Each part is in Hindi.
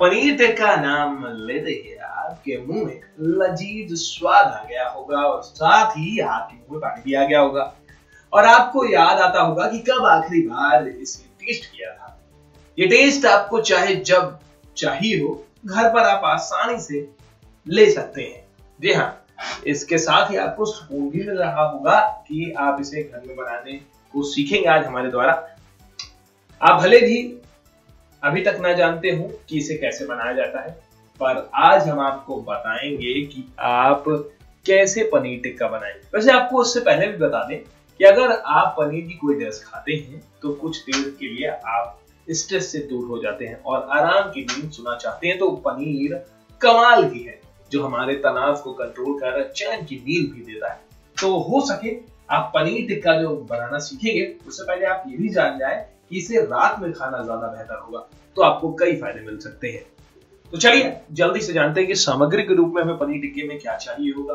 पनीर टिक्का नाम लेते ही आपके मुंह में लजीज स्वाद आ गया होगा और साथ ही आपके मुंह में पानी भी आ गया होगा और आपको याद आता होगा कि कब आखिरी बार इसे टेस्ट किया था। ये टेस्ट आपको चाहे जब चाहिए हो घर पर आप आसानी से ले सकते हैं। जी हाँ, इसके साथ ही आपको सुकून भी मिल रहा होगा कि आप इसे घर में बनाने को सीखेंगे आज हमारे द्वारा। आप भले भी अभी तक ना जानते हो कि इसे कैसे बनाया जाता है, पर आज हम आपको बताएंगे कि आप कैसे पनीर टिक्का बनाएंगे। वैसे आपको उससे पहले भी बता दें कि अगर आप पनीर की कोई डिश खाते हैं तो कुछ देर के लिए आप स्ट्रेस से दूर हो जाते हैं और आराम की नींद सुना चाहते हैं तो पनीर कमाल की है जो हमारे तनाव को कंट्रोल कर चैन की नींद भी देता है। तो हो सके आप पनीर टिक्का जो बनाना सीखेंगे उससे पहले आप ये भी जान जाए कि इसे रात में खाना ज्यादा बेहतर होगा, तो आपको कई फायदे मिल सकते हैं। तो चलिए जल्दी से जानते हैं कि सामग्री के रूप में हमें पनीर टिक्के में क्या चाहिए होगा।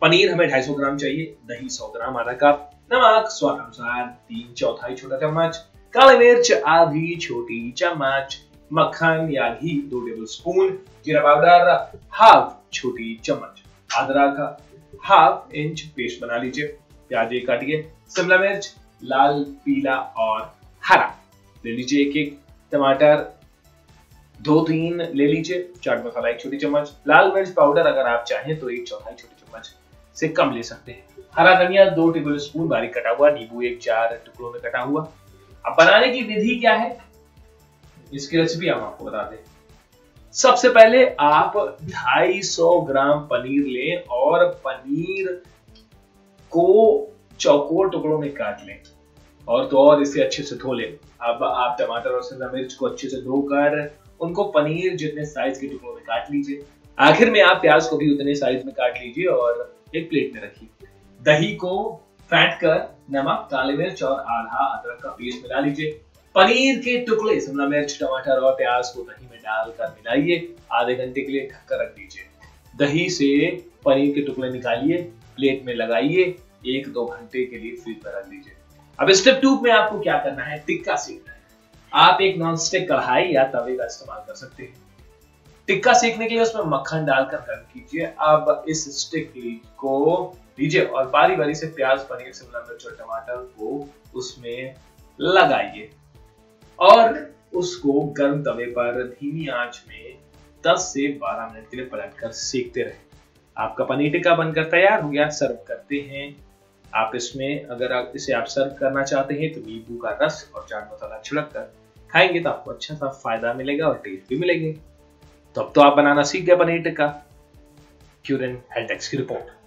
पनीर हमें 250 ग्राम चाहिए, दही 100 ग्राम, आधा कप, नमक स्वाद अनुसार 3/4 छोटा चम्मच, काली मिर्च आधी छोटी चम्मच, मक्खन या घी 2 टेबलस्पून, जीरा पाउडर हाफ छोटी चम्मच, अदरक हाफ इंच पेस्ट बना लीजिए, प्याज काटिए, शिमला मिर्च लाल पीला और हरा ले लीजिए, एक टमाटर 2-3 ले लीजिए, चाट मसाला 1 छोटी चम्मच, लाल मिर्च पाउडर अगर आप चाहें तो 1/4 छोटी चम्मच से कम ले सकते हैं, हरा धनिया 2 टेबलस्पून बारीक कटा हुआ, नींबू 4 टुकड़ों में कटा हुआ। अब बनाने की विधि क्या है इसकी रेसिपी हम आपको बता दें। सबसे पहले आप 250 ग्राम पनीर लें और पनीर को चौकोर टुकड़ों में काट लें और तो और इसे अच्छे से धो लें। अब आप टमाटर और शिमला मिर्च को अच्छे से धोकर उनको पनीर जितने साइज के टुकड़ों में काट लीजिए। आखिर में आप प्याज को भी उतने साइज में काट लीजिए और एक प्लेट में रखिए। दही को फैट कर नमक काली मिर्च और आधा अदरक का पेस्ट मिला लीजिए। पनीर के टुकड़े शिमला मिर्च टमाटर और प्याज को दही में डालकर मिलाइए, आधे घंटे के लिए ढककर रख दीजिए। दही से पनीर के टुकड़े निकालिए, प्लेट में लगाइए, 1-2 घंटे के लिए फ्रीज में रख दीजिए। अब स्टेप 2 में आपको क्या करना है, टिक्का सेकना है। आप एक नॉन स्टिक कढ़ाई या तवे का इस्तेमाल कर सकते हैं। टिक्का सेकने के लिए उसमें मक्खन डालकर गर्म कीजिए। अब इस स्टिक को लीजिए और बारी बारी से प्याज पनीर शिमला मिर्च और टमाटर को उसमें लगाइए और उसको गर्म तवे पर धीमी आंच में 10 से 12 मिनट के लिए पलटकर सेकते रहें। आपका पनीर टिक्का बनकर तैयार हो गया। सर्व करते हैं। आप इसमें अगर आप इसे आप सर्व करना चाहते हैं तो नींबू का रस और चाट मसाला छिड़क कर खाएंगे तो आपको अच्छा सा फायदा मिलेगा और टेस्ट भी मिलेंगे। तो अब तो आप बनाना सीख गए पनीर टिक्का। क्यूरन हेल्थ एक्स की रिपोर्ट।